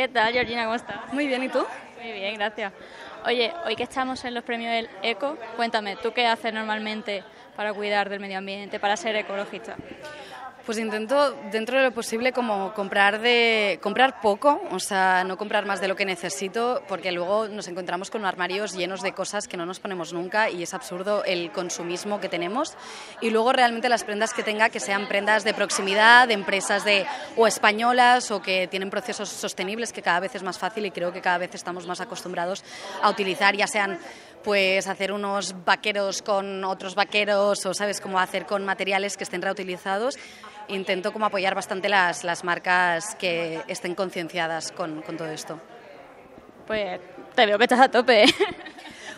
¿Qué tal, Georgina? ¿Cómo estás? Muy bien, ¿y tú? Muy bien, gracias. Oye, hoy que estamos en los premios del ECO, cuéntame, ¿tú qué haces normalmente para cuidar del medio ambiente, para ser ecologista? Pues intento, dentro de lo posible, como comprar poco, o sea, no comprar más de lo que necesito, porque luego nos encontramos con armarios llenos de cosas que no nos ponemos nunca y es absurdo el consumismo que tenemos. Y luego realmente las prendas que tenga, que sean prendas de proximidad, de empresas o españolas, o que tienen procesos sostenibles, que cada vez es más fácil y creo que cada vez estamos más acostumbrados a utilizar, ya sean pues hacer unos vaqueros con otros vaqueros, o sabes cómo hacer con materiales que estén reutilizados. Intento como apoyar bastante las marcas que estén concienciadas con todo esto. Pues te veo que estás a tope, ¿eh?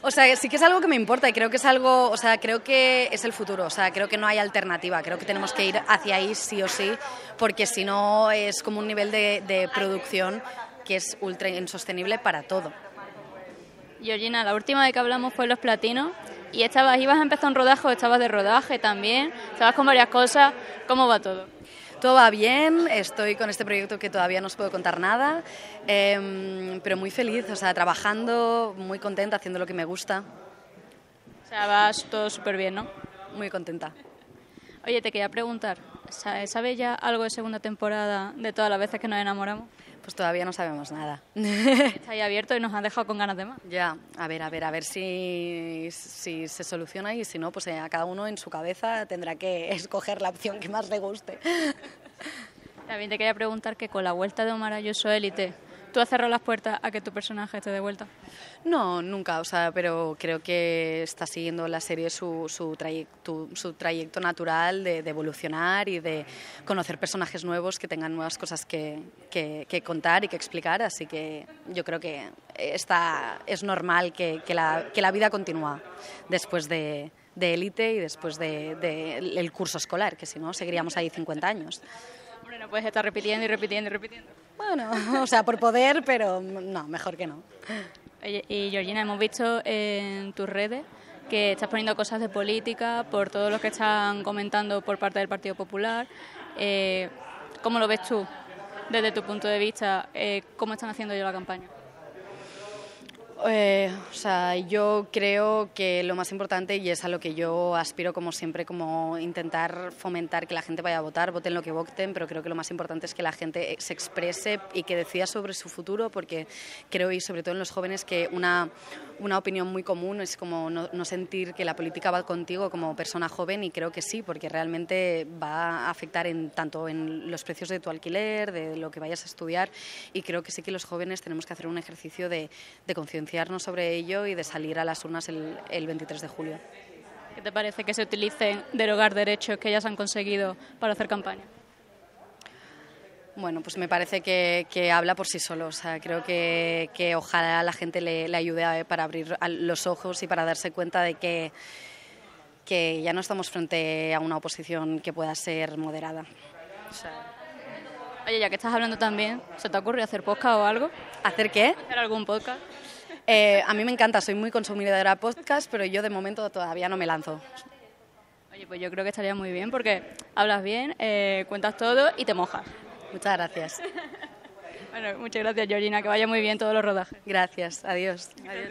O sea, sí que es algo que me importa y creo que es algo, o sea, creo que es el futuro, o sea, creo que no hay alternativa, creo que tenemos que ir hacia ahí sí o sí, porque si no es como un nivel de producción que es ultra insostenible para todo. Georgina, la última vez que hablamos fue los platinos y ibas a empezar un rodaje, estabas de rodaje también, estabas con varias cosas. ¿Cómo va todo? Todo va bien, estoy con este proyecto que todavía no os puedo contar nada, pero muy feliz, o sea, trabajando, muy contenta, haciendo lo que me gusta. O sea, vas todo súper bien, ¿no? Muy contenta. Oye, te quería preguntar, ¿sabes ya algo de segunda temporada de Todas las veces que nos enamoramos? Pues todavía no sabemos nada. Está ahí abierto y nos han dejado con ganas de más. Ya, a ver si se soluciona y si no, pues a cada uno en su cabeza tendrá que escoger la opción que más le guste. También te quería preguntar que con la vuelta de Omar Ayuso Élite, ¿tú has cerrado las puertas a que tu personaje esté de vuelta? No, nunca, o sea, pero creo que está siguiendo la serie su trayecto natural de evolucionar y de conocer personajes nuevos que tengan nuevas cosas que contar y que explicar, así que yo creo que es normal que la vida continúa después de Élite y después del curso escolar, que si no seguiríamos ahí 50 años. Hombre, no puedes estar repitiendo y repitiendo y repitiendo. Bueno, o sea, por poder, pero no, mejor que no. Oye, y Georgina, hemos visto en tus redes que estás poniendo cosas de política por todo lo que están comentando por parte del Partido Popular. ¿Cómo lo ves tú, desde tu punto de vista? ¿Cómo están haciendo ellos la campaña? O sea, yo creo que lo más importante, y es a lo que yo aspiro como siempre, como intentar fomentar que la gente vaya a votar, voten lo que voten, pero creo que lo más importante es que la gente se exprese y que decida sobre su futuro, porque creo, y sobre todo en los jóvenes, que una opinión muy común es como no sentir que la política va contigo como persona joven, y creo que sí, porque realmente va a afectar tanto en los precios de tu alquiler, de lo que vayas a estudiar, y creo que sí que los jóvenes tenemos que hacer un ejercicio de conciencia sobre ello y de salir a las urnas el 23 de julio. ¿Qué te parece que se utilicen derogar derechos que ya se han conseguido para hacer campaña? Bueno, pues me parece que habla por sí solo. O sea, creo que ojalá la gente le ayude para abrir los ojos y para darse cuenta de que ya no estamos frente a una oposición que pueda ser moderada. O sea, oye, ya que estás hablando también, ¿se te ocurre hacer podcast o algo? ¿Hacer qué? ¿Hacer algún podcast? A mí me encanta, soy muy consumidora de podcast, pero yo de momento todavía no me lanzo. Oye, pues yo creo que estaría muy bien porque hablas bien, cuentas todo y te mojas. Muchas gracias. Bueno, muchas gracias, Georgina, que vaya muy bien todos los rodajes. Gracias, adiós. Adiós.